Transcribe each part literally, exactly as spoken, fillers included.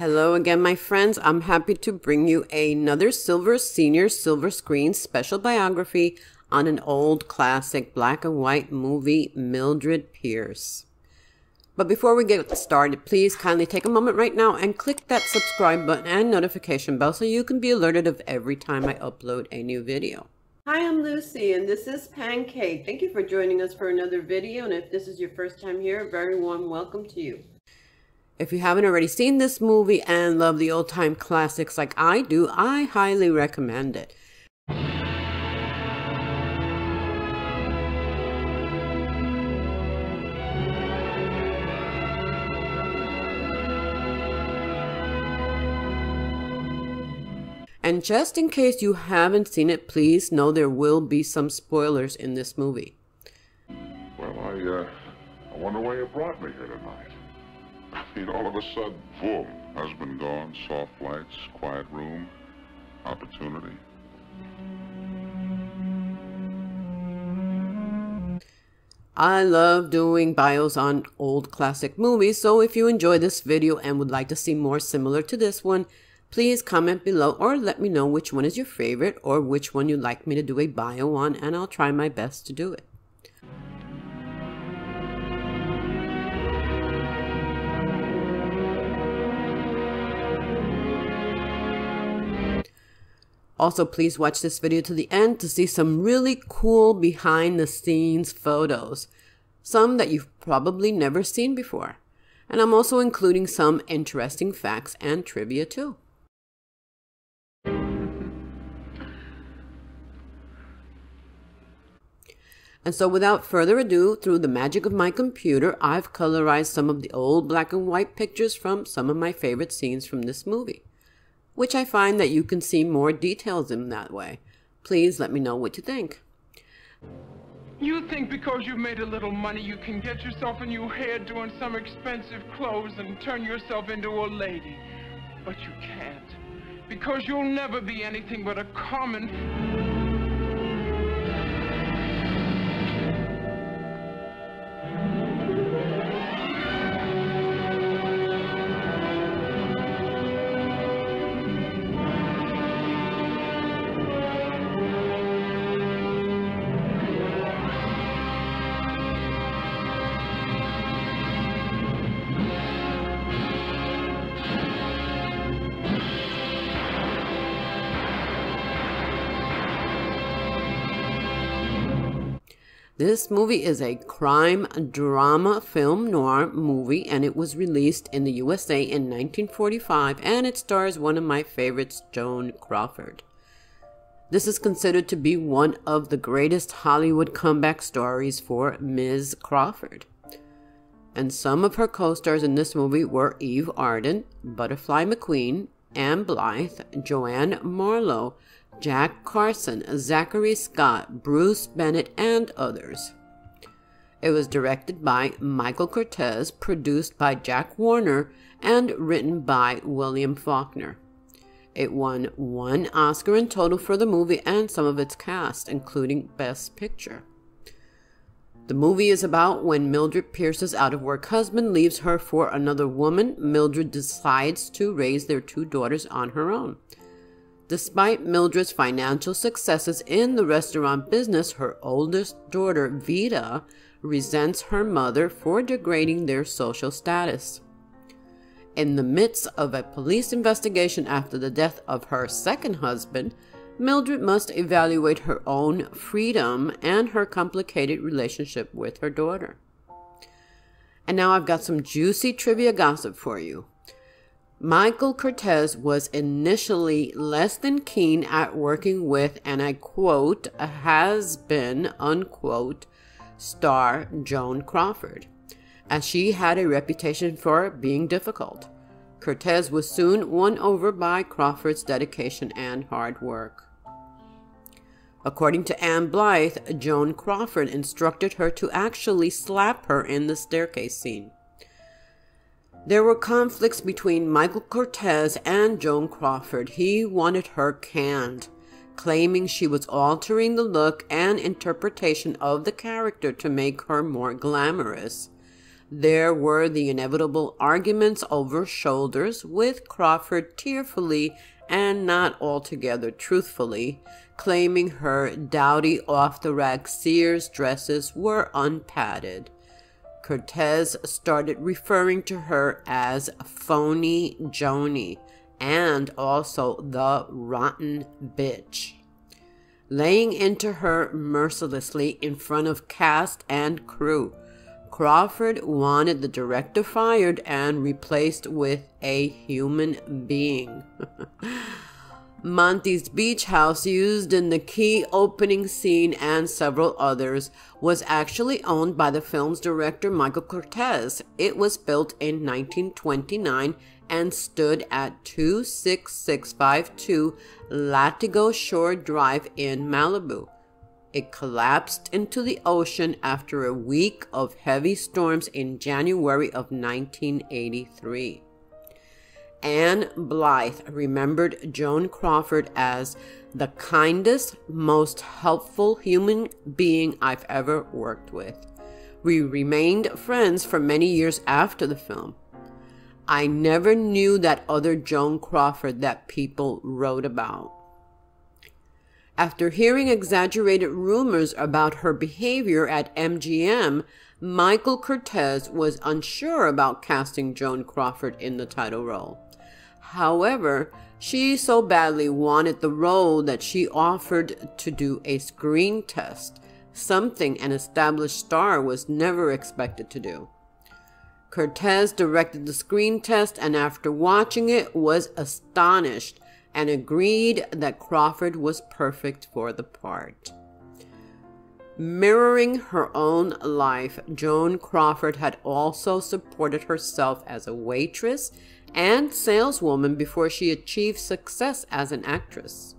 Hello again, my friends. I'm happy to bring you another Silver Senior Silver Screen special biography on an old classic black and white movie, Mildred Pierce. But before we get started, please kindly take a moment right now and click that subscribe button and notification bell so you can be alerted of every time I upload a new video. Hi, I'm Lucy and this is Pancake. Thank you for joining us for another video, and if this is your first time here, a very warm welcome to you. If you haven't already seen this movie and love the old-time classics like I do, I highly recommend it. And just in case you haven't seen it, please know there will be some spoilers in this movie. Well, I, uh, I wonder why you brought me here tonight. I mean, all of a sudden, boom, husband gone, soft lights, quiet room, opportunity. I love doing bios on old classic movies, so if you enjoy this video and would like to see more similar to this one, please comment below or let me know which one is your favorite or which one you'd like me to do a bio on, and I'll try my best to do it. Also, please watch this video to the end to see some really cool behind the scenes photos, some that you've probably never seen before. And I'm also including some interesting facts and trivia too. And so without further ado, through the magic of my computer, I've colorized some of the old black and white pictures from some of my favorite scenes from this movie, which I find that you can see more details in that way. Please let me know what you think. You think because you've made a little money you can get yourself a new hairdo and some expensive clothes and turn yourself into a lady. But you can't, because you'll never be anything but a common... This movie is a crime drama film noir movie, and it was released in the U S A in nineteen forty-five, and it stars one of my favorites, Joan Crawford. This is considered to be one of the greatest Hollywood comeback stories for Miz Crawford. And some of her co-stars in this movie were Eve Arden, Butterfly McQueen, Ann Blyth, Joanne Marlowe, Jack Carson, Zachary Scott, Bruce Bennett, and others. It was directed by Michael Curtiz, produced by Jack Warner, and written by William Faulkner. It won one Oscar in total for the movie and some of its cast, including Best Picture. The movie is about when Mildred Pierce's out-of-work husband leaves her for another woman. Mildred decides to raise their two daughters on her own. Despite Mildred's financial successes in the restaurant business, her oldest daughter, Veda, resents her mother for degrading their social status. In the midst of a police investigation after the death of her second husband, Mildred must evaluate her own freedom and her complicated relationship with her daughter. And now I've got some juicy trivia gossip for you. Michael Curtiz was initially less than keen at working with, and I quote, a has-been, unquote, star Joan Crawford, as she had a reputation for being difficult. Curtiz was soon won over by Crawford's dedication and hard work. According to Ann Blyth, Joan Crawford instructed her to actually slap her in the staircase scene. There were conflicts between Michael Curtiz and Joan Crawford. He wanted her canned, claiming she was altering the look and interpretation of the character to make her more glamorous. There were the inevitable arguments over shoulders, with Crawford tearfully and not altogether truthfully claiming her dowdy off-the-rack Sears dresses were unpadded. Curtiz started referring to her as Phony Joni and also the Rotten Bitch, laying into her mercilessly in front of cast and crew. Crawford wanted the director fired and replaced with a human being. Monty's Beach House, used in the key opening scene and several others, was actually owned by the film's director Michael Curtiz. It was built in nineteen twenty-nine and stood at two six six five two Latigo Shore Drive in Malibu. It collapsed into the ocean after a week of heavy storms in January of nineteen eighty-three. Ann Blyth remembered Joan Crawford as the kindest, most helpful human being I've ever worked with. We remained friends for many years after the film. I never knew that other Joan Crawford that people wrote about. After hearing exaggerated rumors about her behavior at M G M, Michael Curtiz was unsure about casting Joan Crawford in the title role. However, she so badly wanted the role that she offered to do a screen test, something an established star was never expected to do. Curtiz directed the screen test and, after watching it, was astonished and agreed that Crawford was perfect for the part. Mirroring her own life, Joan Crawford had also supported herself as a waitress and saleswoman before she achieved success as an actress.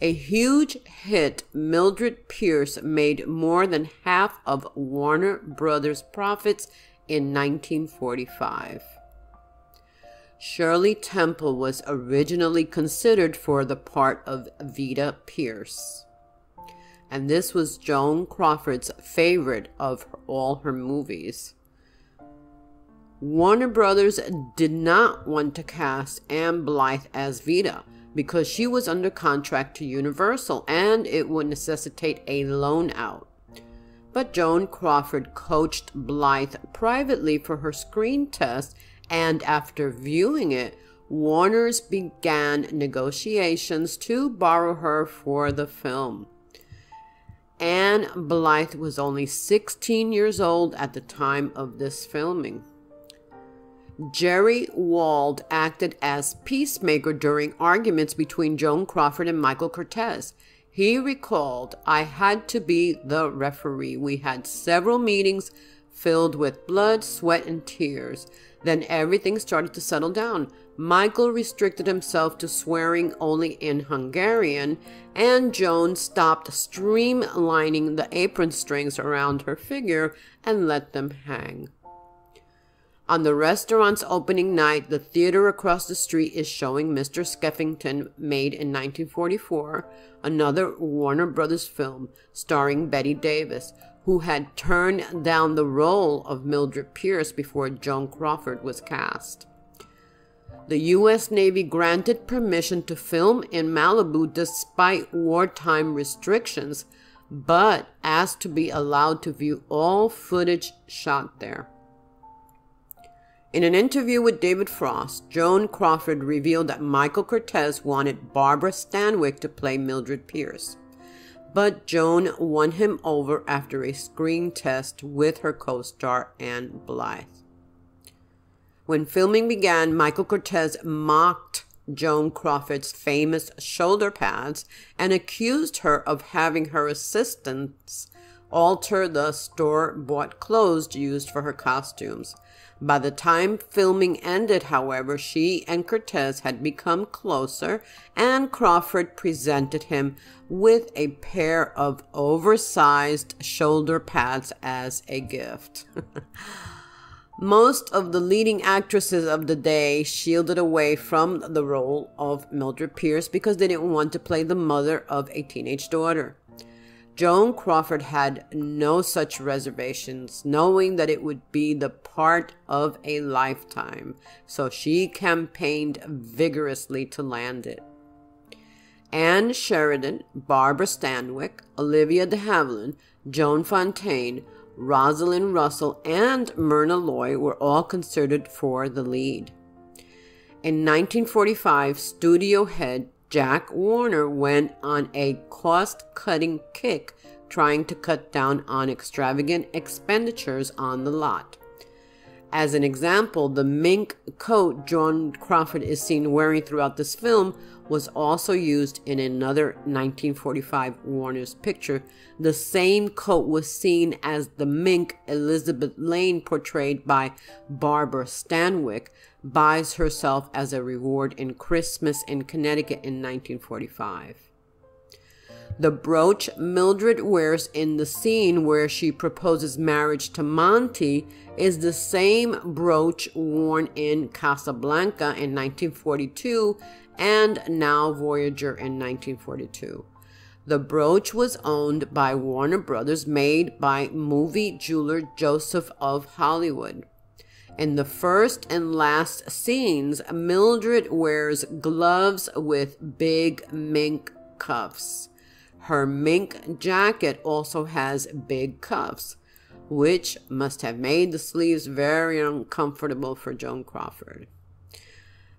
A huge hit, Mildred Pierce made more than half of Warner Brothers' profits in nineteen forty-five. Shirley Temple was originally considered for the part of Veda Pierce, and this was Joan Crawford's favorite of all her movies. Warner Brothers did not want to cast Ann Blyth as Veda because she was under contract to Universal and it would necessitate a loan out. But Joan Crawford coached Blythe privately for her screen test, and after viewing it, Warners began negotiations to borrow her for the film. Ann Blyth was only sixteen years old at the time of this filming. Jerry Wald acted as peacemaker during arguments between Joan Crawford and Michael Curtiz. He recalled, "I had to be the referee. We had several meetings filled with blood, sweat, and tears. Then everything started to settle down. Michael restricted himself to swearing only in Hungarian, and Joan stopped streamlining the apron strings around her figure and let them hang." On the restaurant's opening night, the theater across the street is showing Mister Skeffington, made in nineteen forty-four, another Warner Brothers film starring Bette Davis, who had turned down the role of Mildred Pierce before Joan Crawford was cast. The U S Navy granted permission to film in Malibu despite wartime restrictions, but asked to be allowed to view all footage shot there. In an interview with David Frost, Joan Crawford revealed that Michael Curtiz wanted Barbara Stanwyck to play Mildred Pierce, but Joan won him over after a screen test with her co-star Ann Blyth. When filming began, Michael Curtiz mocked Joan Crawford's famous shoulder pads and accused her of having her assistants alter the store-bought clothes used for her costumes. By the time filming ended, however, she and Curtiz had become closer, and Crawford presented him with a pair of oversized shoulder pads as a gift. Most of the leading actresses of the day shielded away from the role of Mildred Pierce because they didn't want to play the mother of a teenage daughter. Joan Crawford had no such reservations, knowing that it would be the part of a lifetime, so she campaigned vigorously to land it. Anne Sheridan, Barbara Stanwyck, Olivia de Havilland, Joan Fontaine, Rosalind Russell, and Myrna Loy were all considered for the lead. In nineteen forty-five, studio head Jack Warner went on a cost-cutting kick, trying to cut down on extravagant expenditures on the lot. As an example, the mink coat Joan Crawford is seen wearing throughout this film was also used in another nineteen forty-five Warner's picture. The same coat was seen as the mink Elizabeth Lane, portrayed by Barbara Stanwyck, buys herself as a reward in Christmas in Connecticut in nineteen forty-five. The brooch Mildred wears in the scene where she proposes marriage to Monty is the same brooch worn in Casablanca in nineteen forty-two and Now, Voyager in nineteen forty-two. The brooch was owned by Warner Brothers, made by movie jeweler Joseph of Hollywood. In the first and last scenes, Mildred wears gloves with big mink cuffs. Her mink jacket also has big cuffs, which must have made the sleeves very uncomfortable for Joan Crawford.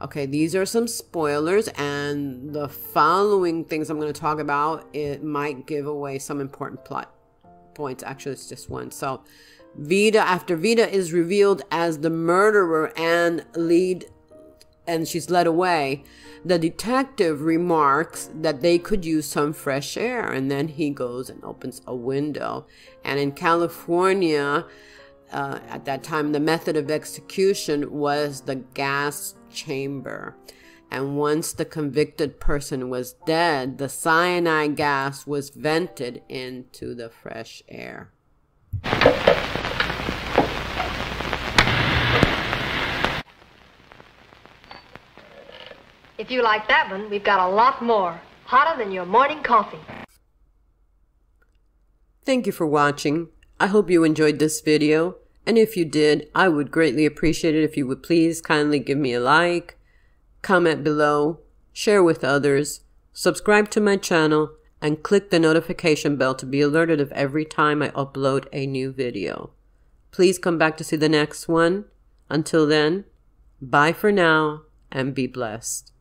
Okay, these are some spoilers, and the following things I'm going to talk about, it might give away some important plot points. Actually, it's just one. So, Veda, after Veda is revealed as the murderer and lead and she's led away, the detective remarks that they could use some fresh air, and then he goes and opens a window. And in California, uh, at that time, the method of execution was the gas chamber. And once the convicted person was dead, the cyanide gas was vented into the fresh air. If you like that one, we've got a lot more. Hotter than your morning coffee. Thank you for watching. I hope you enjoyed this video. And if you did, I would greatly appreciate it if you would please kindly give me a like, comment below, share with others, subscribe to my channel, and click the notification bell to be alerted of every time I upload a new video. Please come back to see the next one. Until then, bye for now, and be blessed.